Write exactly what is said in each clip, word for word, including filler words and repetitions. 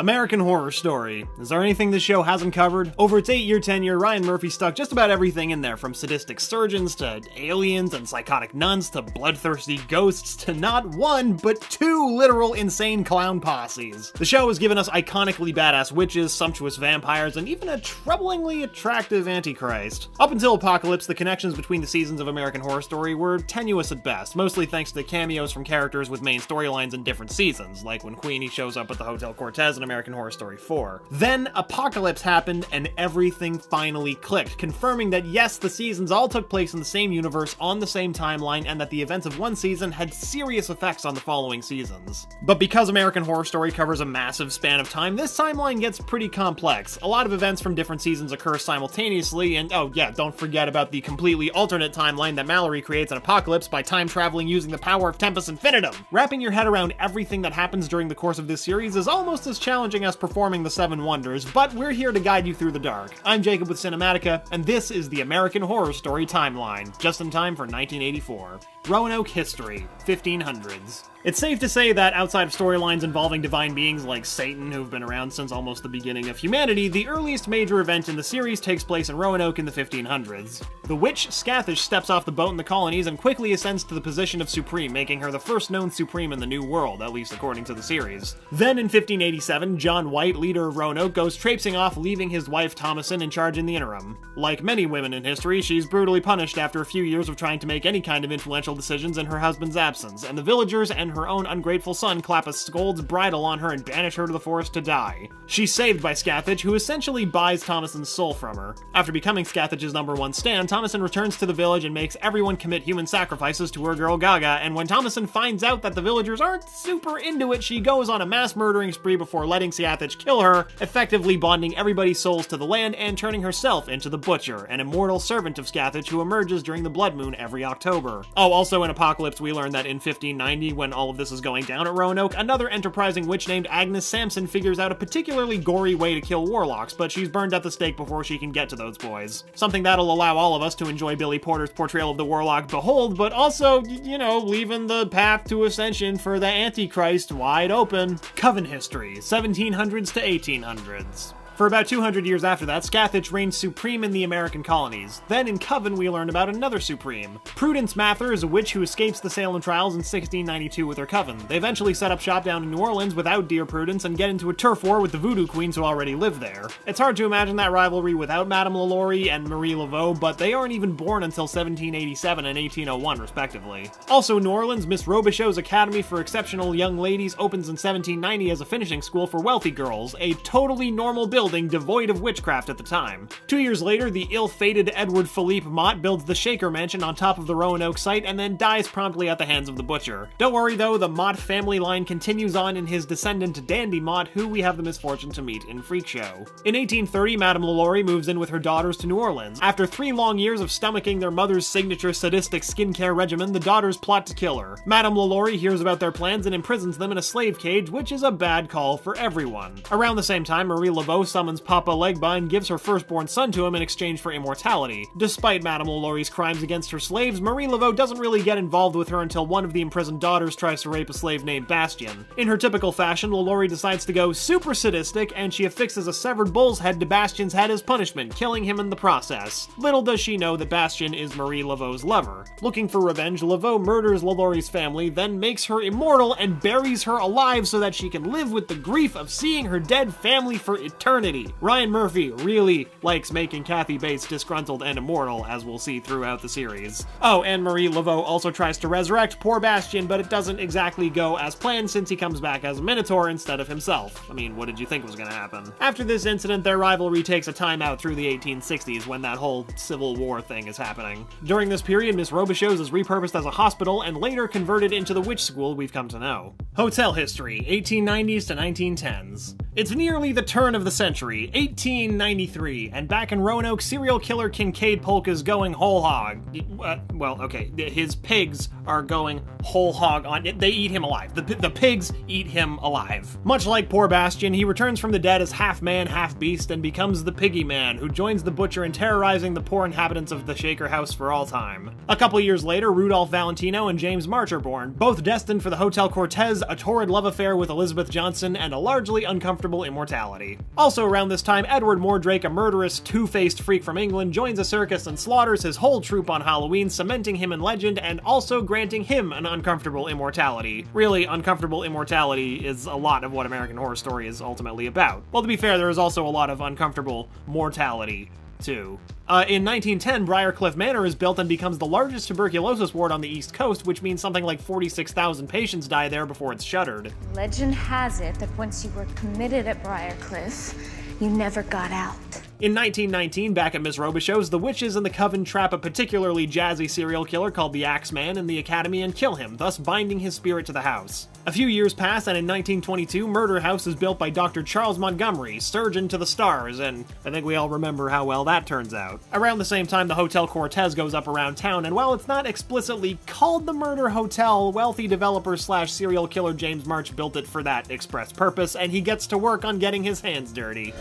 American Horror Story. Is there anything this show hasn't covered? Over its eight-year tenure, Ryan Murphy stuck just about everything in there, from sadistic surgeons to aliens and psychotic nuns to bloodthirsty ghosts to not one, but two literal insane clown posses. The show has given us iconically badass witches, sumptuous vampires, and even a troublingly attractive antichrist. Up until Apocalypse, the connections between the seasons of American Horror Story were tenuous at best, mostly thanks to the cameos from characters with main storylines in different seasons, like when Queenie shows up at the Hotel Cortez in American Horror Story four. Then Apocalypse happened and everything finally clicked, confirming that yes, the seasons all took place in the same universe on the same timeline and that the events of one season had serious effects on the following seasons. But because American Horror Story covers a massive span of time, this timeline gets pretty complex. A lot of events from different seasons occur simultaneously, and oh yeah, don't forget about the completely alternate timeline that Mallory creates in Apocalypse by time traveling using the power of Tempus Infinitum. Wrapping your head around everything that happens during the course of this series is almost as challenging as performing the Seven Wonders, but we're here to guide you through the dark. I'm Jacob with Cinematica, and this is the American Horror Story timeline, just in time for nineteen eighty-four. Roanoke history, fifteen hundreds. It's safe to say that outside of storylines involving divine beings like Satan, who've been around since almost the beginning of humanity, the earliest major event in the series takes place in Roanoke in the fifteen hundreds. The witch Scathach steps off the boat in the colonies and quickly ascends to the position of Supreme, making her the first known Supreme in the New World, at least according to the series. Then in fifteen eighty-seven, John White, leader of Roanoke, goes traipsing off, leaving his wife Thomason in charge in the interim. Like many women in history, she's brutally punished after a few years of trying to make any kind of influential decisions in her husband's absence, and the villagers and her own ungrateful son clap a scold's bridle on her and banish her to the forest to die. She's saved by Scathach, who essentially buys Thomason's soul from her. After becoming Scathach's number one stand, Thomason returns to the village and makes everyone commit human sacrifices to her girl Gaga, and when Thomason finds out that the villagers aren't super into it, she goes on a mass murdering spree before letting Scathach kill her, effectively bonding everybody's souls to the land and turning herself into the Butcher, an immortal servant of Scathach who emerges during the Blood Moon every October. Oh, also in Apocalypse, we learn that in fifteen ninety, when all of this is going down at Roanoke, another enterprising witch named Agnes Sampson figures out a particularly gory way to kill warlocks, but she's burned at the stake before she can get to those boys. Something that'll allow all of us to enjoy Billy Porter's portrayal of the warlock Behold, but also, you know, leaving the path to ascension for the Antichrist wide open. Coven history, seventeen hundreds to eighteen hundreds. For about two hundred years after that, Scathach reigned supreme in the American colonies. Then in Coven, we learn about another supreme. Prudence Mather is a witch who escapes the Salem trials in sixteen ninety-two with her coven. They eventually set up shop down in New Orleans without dear Prudence and get into a turf war with the voodoo queens who already live there. It's hard to imagine that rivalry without Madame LaLaurie and Marie Laveau, but they aren't even born until seventeen eighty-seven and eighteen oh one, respectively. Also in New Orleans, Miss Robichaux's Academy for Exceptional Young Ladies opens in seventeen ninety as a finishing school for wealthy girls, a totally normal building devoid of witchcraft at the time. Two years later, the ill-fated Edward Philippe Mott builds the Shaker Mansion on top of the Roanoke site and then dies promptly at the hands of the Butcher. Don't worry though, the Mott family line continues on in his descendant Dandy Mott, who we have the misfortune to meet in Freak Show. In eighteen thirty, Madame LaLaurie moves in with her daughters to New Orleans. After three long years of stomaching their mother's signature sadistic skincare regimen, the daughters plot to kill her. Madame LaLaurie hears about their plans and imprisons them in a slave cage, which is a bad call for everyone. Around the same time, Marie Laveau summons Papa Legba and gives her firstborn son to him in exchange for immortality. Despite Madame LaLaurie's crimes against her slaves, Marie Laveau doesn't really get involved with her until one of the imprisoned daughters tries to rape a slave named Bastion. In her typical fashion, LaLaurie decides to go super sadistic, and she affixes a severed bull's head to Bastion's head as punishment, killing him in the process. Little does she know that Bastion is Marie Laveau's lover. Looking for revenge, Laveau murders LaLaurie's family, then makes her immortal and buries her alive so that she can live with the grief of seeing her dead family for eternity. Ryan Murphy really likes making Kathy Bates disgruntled and immortal, as we'll see throughout the series. Oh, and Marie Laveau also tries to resurrect poor Bastion, but it doesn't exactly go as planned since he comes back as a Minotaur instead of himself. I mean, what did you think was gonna happen? After this incident, their rivalry takes a timeout through the eighteen sixties when that whole Civil War thing is happening. During this period, Miss Robichaux's is repurposed as a hospital and later converted into the witch school we've come to know. Hotel history, eighteen nineties to nineteen tens. It's nearly the turn of the century. Century, eighteen ninety-three, and back in Roanoke, serial killer Kincaid Polk is going whole hog. Uh, well, okay, his pigs are going whole hog on it. They eat him alive. The, the pigs eat him alive. Much like poor Bastion, he returns from the dead as half man, half beast, and becomes the Piggy Man, who joins the Butcher in terrorizing the poor inhabitants of the Shaker House for all time. A couple years later, Rudolph Valentino and James March are born, both destined for the Hotel Cortez a torrid love affair with Elizabeth Johnson, and a largely uncomfortable immortality. Also around this time, Edward Mordrake, a murderous, two-faced freak from England, joins a circus and slaughters his whole troupe on Halloween, cementing him in legend and also granting him an uncomfortable immortality. Really, uncomfortable immortality is a lot of what American Horror Story is ultimately about. Well, to be fair, there is also a lot of uncomfortable mortality, too. Uh, in nineteen ten, Briarcliff Manor is built and becomes the largest tuberculosis ward on the East Coast, which means something like forty-six thousand patients die there before it's shuttered. Legend has it that once you were committed at Briarcliff, you never got out. In nineteen nineteen, back at Miss Robichaux's, the witches and the coven trap a particularly jazzy serial killer called the Axeman in the Academy and kill him, thus binding his spirit to the house. A few years pass, and in nineteen twenty-two, Murder House is built by Doctor Charles Montgomery, surgeon to the stars, and I think we all remember how well that turns out. Around the same time, the Hotel Cortez goes up around town, and while it's not explicitly called the Murder Hotel, wealthy developer slash serial killer James March built it for that express purpose, and he gets to work on getting his hands dirty.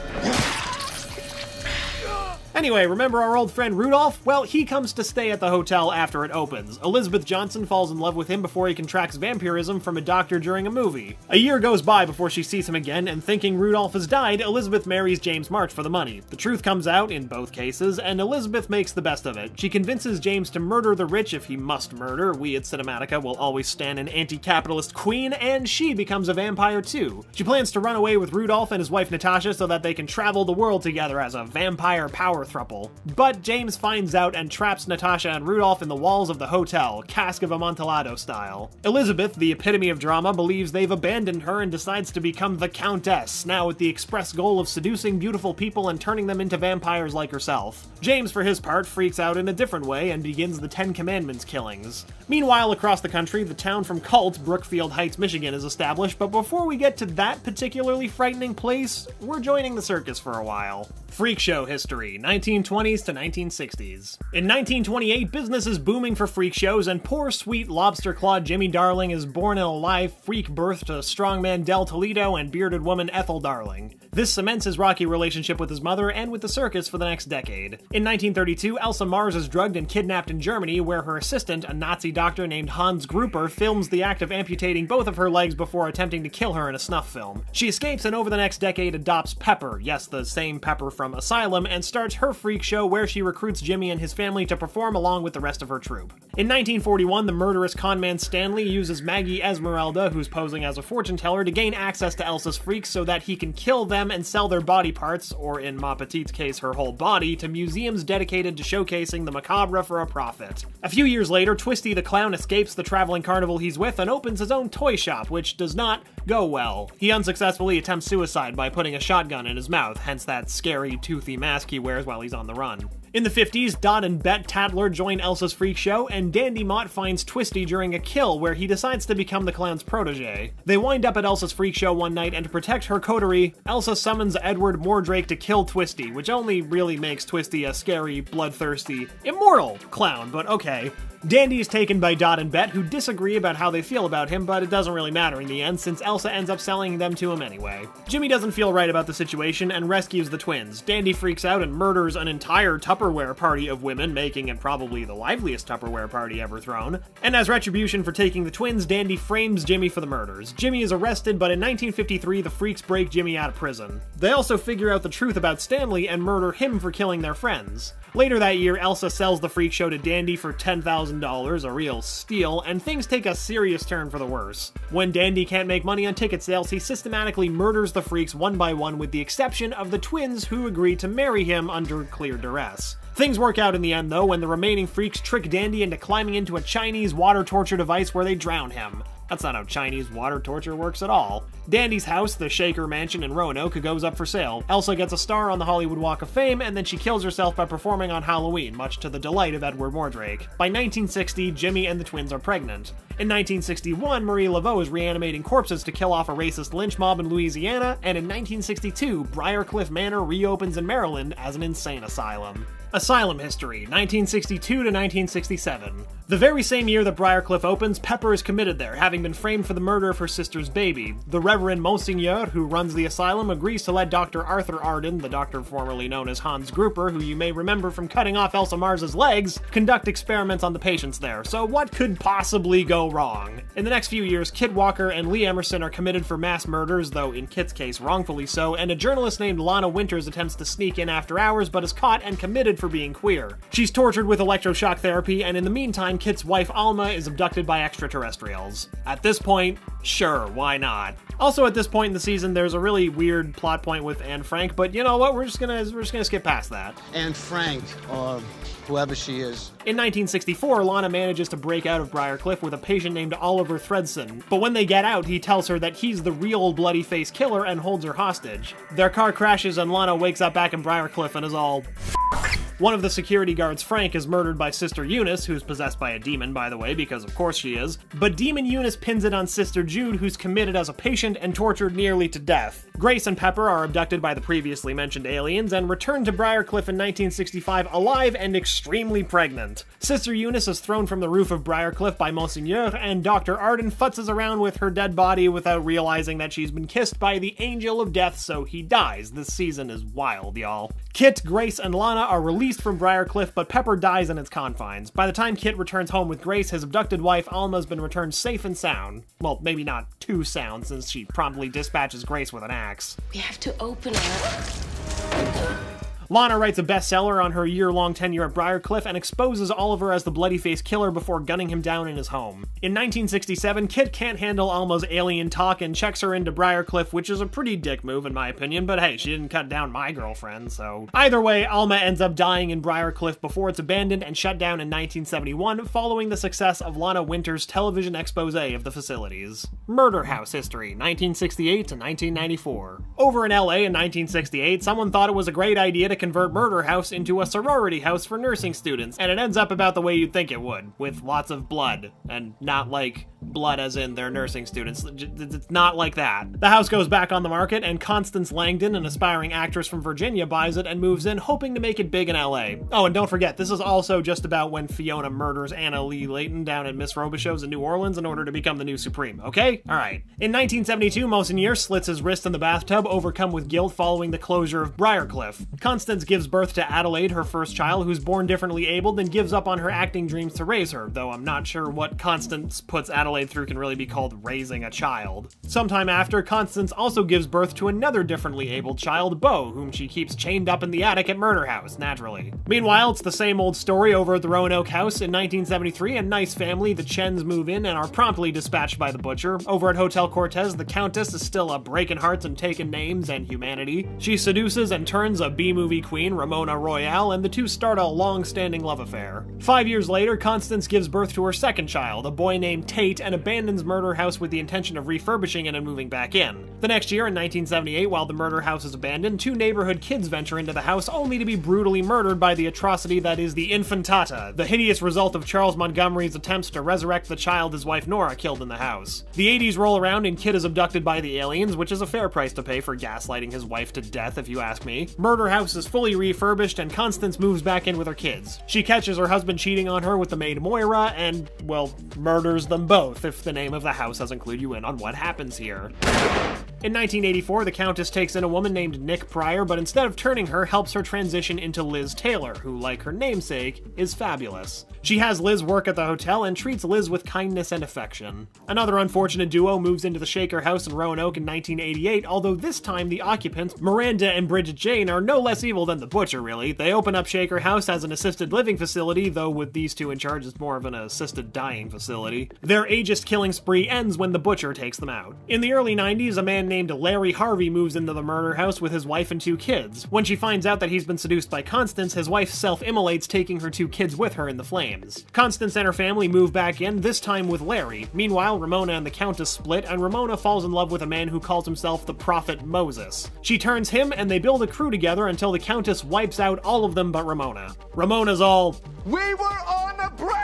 Anyway, remember our old friend Rudolph? Well, he comes to stay at the hotel after it opens. Elizabeth Johnson falls in love with him before he contracts vampirism from a doctor during a movie. A year goes by before she sees him again, and thinking Rudolph has died, Elizabeth marries James March for the money. The truth comes out, in both cases, and Elizabeth makes the best of it. She convinces James to murder the rich if he must murder. We at Cinematica will always stand an anti-capitalist queen, and she becomes a vampire too. She plans to run away with Rudolph and his wife Natasha so that they can travel the world together as a vampire power throuple. But James finds out and traps Natasha and Rudolph in the walls of the hotel, Cask of Amontillado style. Elizabeth, the epitome of drama, believes they've abandoned her and decides to become the Countess, now with the express goal of seducing beautiful people and turning them into vampires like herself. James, for his part, freaks out in a different way and begins the Ten Commandments killings. Meanwhile, across the country, the town from cult, Brookfield Heights, Michigan, is established, but before we get to that particularly frightening place, we're joining the circus for a while. Freak show history, nineteen twenties to nineteen sixties. In nineteen twenty-eight, business is booming for freak shows, and poor sweet lobster claw Jimmy Darling is born in a live freak birth to strongman Del Toledo and bearded woman Ethel Darling. This cements his rocky relationship with his mother and with the circus for the next decade. In nineteen thirty-two, Elsa Mars is drugged and kidnapped in Germany, where her assistant, a Nazi doctor named Hans Grupper, films the act of amputating both of her legs before attempting to kill her in a snuff film. She escapes and over the next decade adopts Pepper, yes, the same Pepper from Asylum, and starts her freak show where she recruits Jimmy and his family to perform along with the rest of her troupe. In nineteen forty-one, the murderous conman Stanley uses Maggie Esmeralda, who's posing as a fortune teller, to gain access to Elsa's freaks so that he can kill them and sell their body parts, or in Ma Petite's case, her whole body, to museums dedicated to showcasing the macabre for a profit. A few years later, Twisty the Clown escapes the traveling carnival he's with and opens his own toy shop, which does not go well. He unsuccessfully attempts suicide by putting a shotgun in his mouth, hence that scary, toothy mask he wears while he's on the run. In the fifties, Dot and Bet Tatler join Elsa's freak show, and Dandy Mott finds Twisty during a kill where he decides to become the clown's protege. They wind up at Elsa's freak show one night, and to protect her coterie, Elsa summons Edward Mordrake to kill Twisty, which only really makes Twisty a scary, bloodthirsty, immortal clown, but okay. Dandy is taken by Dot and Bet, who disagree about how they feel about him, but it doesn't really matter in the end, since Elsa ends up selling them to him anyway. Jimmy doesn't feel right about the situation and rescues the twins. Dandy freaks out and murders an entire Tupperware party of women, making it probably the liveliest Tupperware party ever thrown. And as retribution for taking the twins, Dandy frames Jimmy for the murders. Jimmy is arrested, but in nineteen fifty-three, the freaks break Jimmy out of prison. They also figure out the truth about Stanley and murder him for killing their friends. Later that year, Elsa sells the freak show to Dandy for ten thousand dollars, a real steal, and things take a serious turn for the worse. When Dandy can't make money on ticket sales, he systematically murders the freaks one by one, with the exception of the twins, who agree to marry him under clear duress. Things work out in the end, though, when the remaining freaks trick Dandy into climbing into a Chinese water torture device where they drown him. That's not how Chinese water torture works at all. Dandy's house, the Shaker Mansion in Roanoke, goes up for sale. Elsa gets a star on the Hollywood Walk of Fame, and then she kills herself by performing on Halloween, much to the delight of Edward Mordrake. By nineteen sixty, Jimmy and the twins are pregnant. In nineteen sixty-one, Marie Laveau is reanimating corpses to kill off a racist lynch mob in Louisiana, and in nineteen sixty-two, Briarcliff Manor reopens in Maryland as an insane asylum. Asylum history, nineteen sixty-two to nineteen sixty-seven. The very same year that Briarcliff opens, Pepper is committed there, having been framed for the murder of her sister's baby. The Reverend Monsignor, who runs the asylum, agrees to let Doctor Arthur Arden, the doctor formerly known as Hans Grupper, who you may remember from cutting off Elsa Mars's legs, conduct experiments on the patients there. So what could possibly go go wrong. In the next few years, Kit Walker and Lee Emerson are committed for mass murders, though in Kit's case wrongfully so, and a journalist named Lana Winters attempts to sneak in after hours but is caught and committed for being queer. She's tortured with electroshock therapy, and in the meantime, Kit's wife Alma is abducted by extraterrestrials. At this point, sure, why not? Also at this point in the season, there's a really weird plot point with Anne Frank, but you know what, we're just gonna, we're just gonna skip past that. Anne Frank, or whoever she is. In nineteen sixty-four, Lana manages to break out of Briarcliff with a patient named Oliver Thredson, but when they get out, he tells her that he's the real bloody face killer and holds her hostage. Their car crashes and Lana wakes up back in Briarcliff and is all f***. One of the security guards, Frank, is murdered by Sister Eunice, who's possessed by a demon, by the way, because of course she is, but Demon Eunice pins it on Sister Jude, who's committed as a patient and tortured nearly to death. Grace and Pepper are abducted by the previously mentioned aliens and returned to Briarcliff in nineteen sixty-five alive and extremely pregnant. Sister Eunice is thrown from the roof of Briarcliff by Monsignor, and Doctor Arden futzes around with her dead body without realizing that she's been kissed by the Angel of Death, so he dies. This season is wild, y'all. Kit, Grace, and Lana are released from Briarcliff, but Pepper dies in its confines. By the time Kit returns home with Grace, his abducted wife Alma's been returned safe and sound. Well, maybe not too sound, since she promptly dispatches Grace with an axe. We have to open it. Lana writes a bestseller on her year-long tenure at Briarcliff and exposes Oliver as the bloody-faced killer before gunning him down in his home. In nineteen sixty-seven, Kit can't handle Alma's alien talk and checks her into Briarcliff, which is a pretty dick move in my opinion, but hey, she didn't cut down my girlfriend, so... Either way, Alma ends up dying in Briarcliff before it's abandoned and shut down in nineteen seventy-one, following the success of Lana Winters' television exposé of the facilities. Murder House History, nineteen sixty-eight to nineteen ninety-four. Over in L A in nineteen sixty-eight, someone thought it was a great idea to convert Murder House into a sorority house for nursing students, and it ends up about the way you'd think it would, with lots of blood, and not like blood as in they're nursing students. It's not like that. The house goes back on the market, and Constance Langdon, an aspiring actress from Virginia, buys it and moves in, hoping to make it big in L A. Oh, and don't forget, this is also just about when Fiona murders Anna Lee Layton down at Miss Robichaux's in New Orleans in order to become the new Supreme, okay? Alright. In nineteen seventy-two, Monsignor slits his wrist in the bathtub, overcome with guilt following the closure of Briarcliff. Constance Constance gives birth to Adelaide, her first child, who's born differently abled, and gives up on her acting dreams to raise her, though I'm not sure what Constance puts Adelaide through can really be called raising a child. Sometime after, Constance also gives birth to another differently abled child, Beau, whom she keeps chained up in the attic at Murder House, naturally. Meanwhile, it's the same old story over at the Roanoke House. In nineteen seventy-three, a nice family, the Chens, move in and are promptly dispatched by the butcher. Over at Hotel Cortez, the Countess is still a breaking hearts and taking names and humanity. She seduces and turns a B-movie queen Ramona Royale, and the two start a long-standing love affair. Five years later, Constance gives birth to her second child, a boy named Tate, and abandons Murder House with the intention of refurbishing it and moving back in. The next year, in nineteen seventy-eight, while the Murder House is abandoned, two neighborhood kids venture into the house, only to be brutally murdered by the atrocity that is the Infantata, the hideous result of Charles Montgomery's attempts to resurrect the child his wife Nora killed in the house. The eighties roll around and Kit is abducted by the aliens, which is a fair price to pay for gaslighting his wife to death, if you ask me. Murder House is fully refurbished, and Constance moves back in with her kids. She catches her husband cheating on her with the maid Moira, and, well, murders them both, if the name of the house doesn't clue you in on what happens here. In nineteen eighty-four, the Countess takes in a woman named Nick Pryor, but instead of turning her, helps her transition into Liz Taylor, who, like her namesake, is fabulous. She has Liz work at the hotel and treats Liz with kindness and affection. Another unfortunate duo moves into the Shaker House in Roanoke in nineteen eighty-eight, although this time the occupants, Miranda and Bridget Jane, are no less evil than the butcher, really. They open up Shaker House as an assisted living facility, though with these two in charge it's more of an assisted dying facility. Their ageist killing spree ends when the butcher takes them out. In the early nineties, a man named Larry Harvey moves into the Murder House with his wife and two kids. When she finds out that he's been seduced by Constance, his wife self-immolates, taking her two kids with her in the flames. Constance and her family move back in, this time with Larry. Meanwhile, Ramona and the Countess split, and Ramona falls in love with a man who calls himself the Prophet Moses. She turns him, and they build a crew together until the Countess wipes out all of them but Ramona. Ramona's all, "We were on a break!"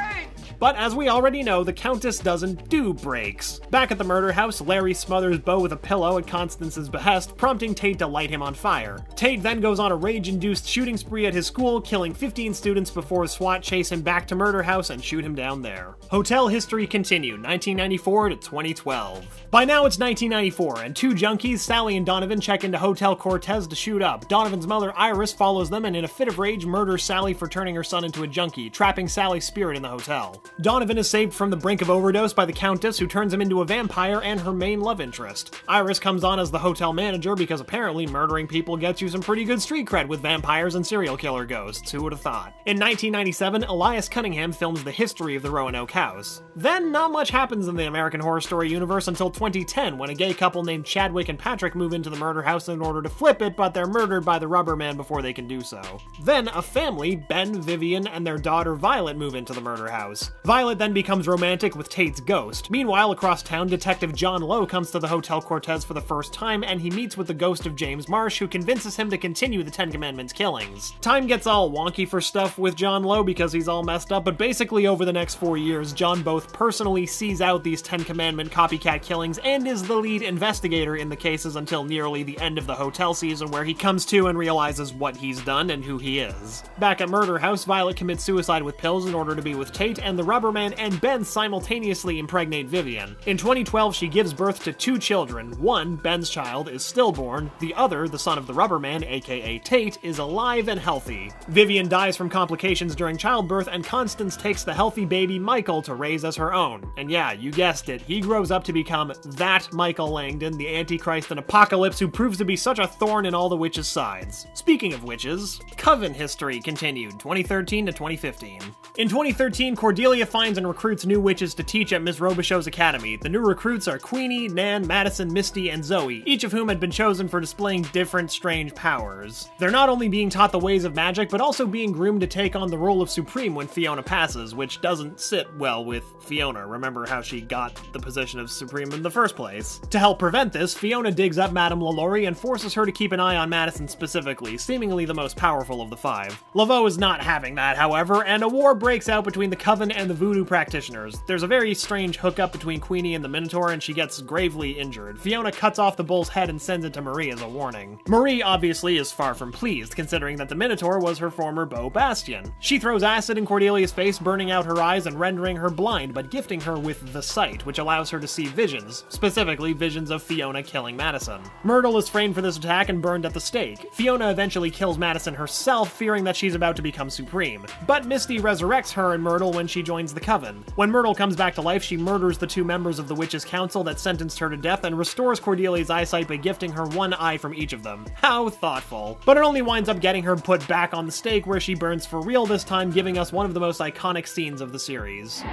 But as we already know, the Countess doesn't do breaks. Back at the Murder House, Larry smothers Beau with a pillow at Constance's behest, prompting Tate to light him on fire. Tate then goes on a rage-induced shooting spree at his school, killing fifteen students before SWAT chase him back to Murder House and shoot him down there. Hotel History Continued, nineteen ninety-four to twenty twelve. By now it's nineteen ninety-four, and two junkies, Sally and Donovan, check into Hotel Cortez to shoot up. Donovan's mother, Iris, follows them and in a fit of rage murders Sally for turning her son into a junkie, trapping Sally's spirit in the hotel. Donovan is saved from the brink of overdose by the Countess, who turns him into a vampire and her main love interest. Iris comes on as the hotel manager because apparently murdering people gets you some pretty good street cred with vampires and serial killer ghosts, who would've thought? In nineteen ninety-seven, Elias Cunningham films The History of the Roanoke House. Then, not much happens in the American Horror Story universe until twenty ten, when a gay couple named Chadwick and Patrick move into the murder house in order to flip it, but they're murdered by the rubber man before they can do so. Then, a family, Ben, Vivian, and their daughter Violet move into the murder house. Violet then becomes romantic with Tate's ghost. Meanwhile, across town, Detective John Lowe comes to the Hotel Cortez for the first time, and he meets with the ghost of James Marsh, who convinces him to continue the Ten Commandments killings. Time gets all wonky for stuff with John Lowe because he's all messed up, but basically over the next four years, John both personally sees out these Ten Commandment copycat killings and is the lead investigator in the cases until nearly the end of the hotel season, where he comes to and realizes what he's done and who he is. Back at Murder House, Violet commits suicide with pills in order to be with Tate, and the rubber man and Ben simultaneously impregnate Vivian. In twenty twelve, she gives birth to two children. One, Ben's child, is stillborn. The other, the son of the rubber man, aka Tate, is alive and healthy. Vivian dies from complications during childbirth, and Constance takes the healthy baby Michael to raise as her own. And yeah, you guessed it, he grows up to become that Michael Langdon, the Antichrist and Apocalypse, who proves to be such a thorn in all the witches' sides. Speaking of witches, Coven history continued, twenty thirteen to twenty fifteen. In twenty thirteen, Cordelia finds and recruits new witches to teach at Miss Robichaux's Academy. The new recruits are Queenie, Nan, Madison, Misty, and Zoe, each of whom had been chosen for displaying different strange powers. They're not only being taught the ways of magic, but also being groomed to take on the role of Supreme when Fiona passes, which doesn't sit well with Fiona. Remember how she got the position of Supreme in the first place. To help prevent this, Fiona digs up Madame LaLaurie and forces her to keep an eye on Madison specifically, seemingly the most powerful of the five. Laveau is not having that, however, and a war breaks out between the Coven and the Voodoo practitioners. There's a very strange hookup between Queenie and the Minotaur, and she gets gravely injured. Fiona cuts off the bull's head and sends it to Marie as a warning. Marie, obviously, is far from pleased, considering that the Minotaur was her former beau Bastion. She throws acid in Cordelia's face, burning out her eyes and rendering her blind, but gifting her with the sight, which allows her to see visions, specifically visions of Fiona killing Madison. Myrtle is framed for this attack and burned at the stake. Fiona eventually kills Madison herself, fearing that she's about to become Supreme. But Misty resurrects her and Myrtle when she joins the Coven. When Myrtle comes back to life, she murders the two members of the Witches' Council that sentenced her to death and restores Cordelia's eyesight by gifting her one eye from each of them. How thoughtful. But it only winds up getting her put back on the stake, where she burns for real this time, giving us one of the most iconic scenes of the series.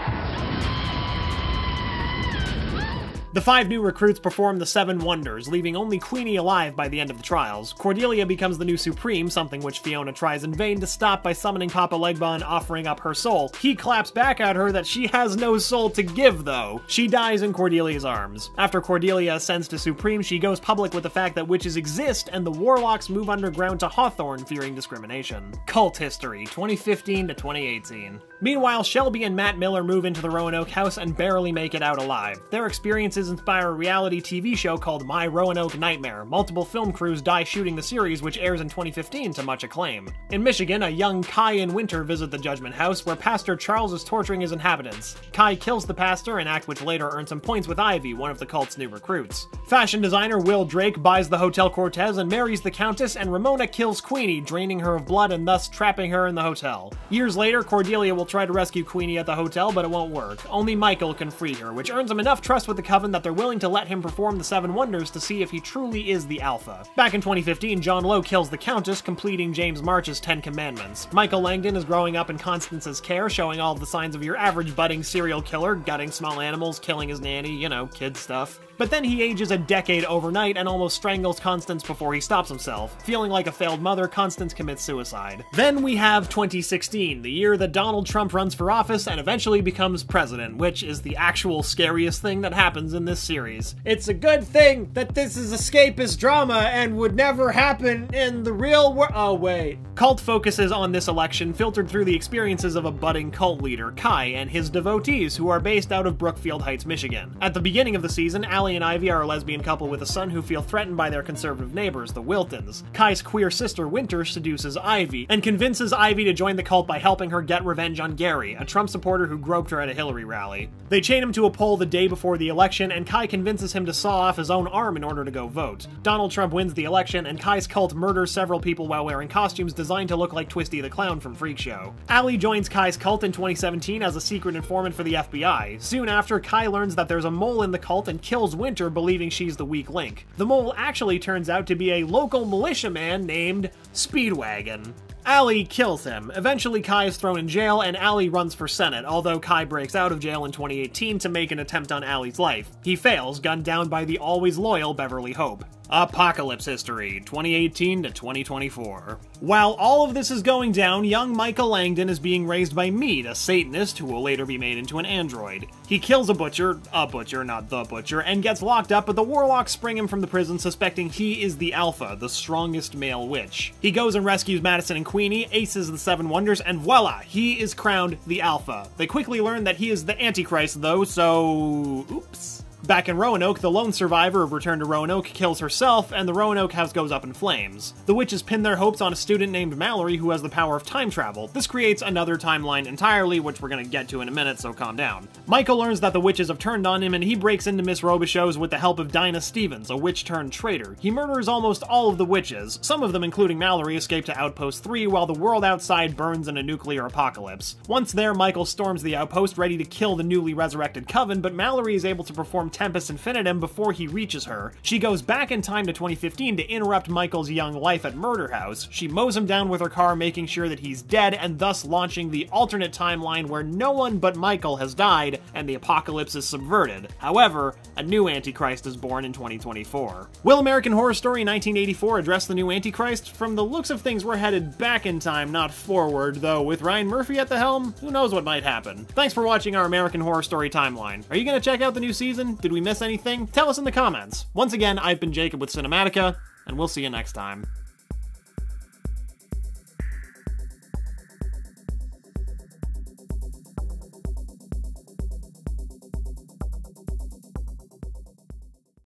The five new recruits perform the Seven Wonders, leaving only Queenie alive by the end of the trials. Cordelia becomes the new Supreme, something which Fiona tries in vain to stop by summoning Papa Legba and offering up her soul. He claps back at her that she has no soul to give, though. She dies in Cordelia's arms. After Cordelia ascends to Supreme, she goes public with the fact that witches exist, and the warlocks move underground to Hawthorne, fearing discrimination. Cult history, twenty fifteen to twenty eighteen. Meanwhile, Shelby and Matt Miller move into the Roanoke house and barely make it out alive. Their experiences inspire a reality T V show called My Roanoke Nightmare. Multiple film crews die shooting the series, which airs in twenty fifteen to much acclaim. In Michigan, a young Kai and Winter visit the Judgment House, where Pastor Charles is torturing his inhabitants. Kai kills the pastor, an act which later earns him points with Ivy, one of the cult's new recruits. Fashion designer Will Drake buys the Hotel Cortez and marries the Countess, and Ramona kills Queenie, draining her of blood and thus trapping her in the hotel. Years later, Cordelia will try to rescue Queenie at the hotel, but it won't work. Only Michael can free her, which earns him enough trust with the Coven that they're willing to let him perform the Seven Wonders to see if he truly is the Alpha. Back in twenty fifteen, John Lowe kills the Countess, completing James March's Ten Commandments. Michael Langdon is growing up in Constance's care, showing all the signs of your average budding serial killer, gutting small animals, killing his nanny, you know, kid stuff. But then he ages a decade overnight and almost strangles Constance before he stops himself. Feeling like a failed mother, Constance commits suicide. Then we have twenty sixteen, the year that Donald Trump runs for office and eventually becomes president, which is the actual scariest thing that happens in this series. It's a good thing that this is escapist drama and would never happen in the real world. Oh wait. Cult focuses on this election, filtered through the experiences of a budding cult leader, Kai, and his devotees, who are based out of Brookfield Heights, Michigan. At the beginning of the season, Allie and Ivy are a lesbian couple with a son who feel threatened by their conservative neighbors, the Wiltons. Kai's queer sister, Winter, seduces Ivy, and convinces Ivy to join the cult by helping her get revenge on on Gary, a Trump supporter who groped her at a Hillary rally. They chain him to a pole the day before the election, and Kai convinces him to saw off his own arm in order to go vote. Donald Trump wins the election, and Kai's cult murders several people while wearing costumes designed to look like Twisty the Clown from Freak Show. Allie joins Kai's cult in twenty seventeen as a secret informant for the F B I. Soon after, Kai learns that there's a mole in the cult and kills Winter, believing she's the weak link. The mole actually turns out to be a local militiaman named Speedwagon. Allie kills him. Eventually, Kai is thrown in jail, and Allie runs for Senate, although Kai breaks out of jail in twenty eighteen to make an attempt on Allie's life. He fails, gunned down by the always loyal Beverly Hope. Apocalypse History, twenty eighteen to twenty twenty-four. While all of this is going down, young Michael Langdon is being raised by Meade, a Satanist who will later be made into an android. He kills a butcher, a butcher, not the butcher, and gets locked up, but the warlocks spring him from the prison, suspecting he is the Alpha, the strongest male witch. He goes and rescues Madison and Queenie, aces the Seven Wonders, and voila, he is crowned the Alpha. They quickly learn that he is the Antichrist, though, so... oops. Back in Roanoke, the lone survivor of Return to Roanoke kills herself, and the Roanoke house goes up in flames. The witches pin their hopes on a student named Mallory who has the power of time travel. This creates another timeline entirely, which we're gonna get to in a minute, so calm down. Michael learns that the witches have turned on him, and he breaks into Miss Robichaux's with the help of Dinah Stevens, a witch-turned-traitor. He murders almost all of the witches. Some of them, including Mallory, escape to Outpost three, while the world outside burns in a nuclear apocalypse. Once there, Michael storms the outpost, ready to kill the newly resurrected coven, but Mallory is able to perform Tempest Infinitum before he reaches her. She goes back in time to twenty fifteen to interrupt Michael's young life at Murder House. She mows him down with her car, making sure that he's dead, and thus launching the alternate timeline where no one but Michael has died and the apocalypse is subverted. However, a new Antichrist is born in twenty twenty-four. Will American Horror Story nineteen eighty-four address the new Antichrist? From the looks of things, we're headed back in time, not forward, though with Ryan Murphy at the helm, who knows what might happen. Thanks for watching our American Horror Story timeline. Are you gonna check out the new season? Did we miss anything? Tell us in the comments. Once again, I've been Jacob with Cinematica, and we'll see you next time.